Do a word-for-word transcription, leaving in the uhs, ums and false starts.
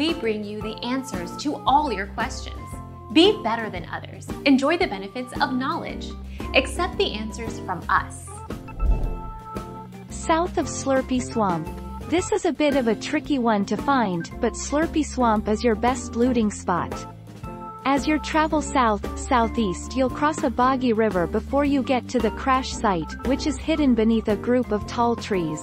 we bring you the answers to all your questions. Be better than others. Enjoy the benefits of knowledge. Accept the answers from us. South of Slurpee Swamp. This is a bit of a tricky one to find, but Slurpee Swamp is your best looting spot. As you travel south, southeast, you'll cross a boggy river before you get to the crash site, which is hidden beneath a group of tall trees.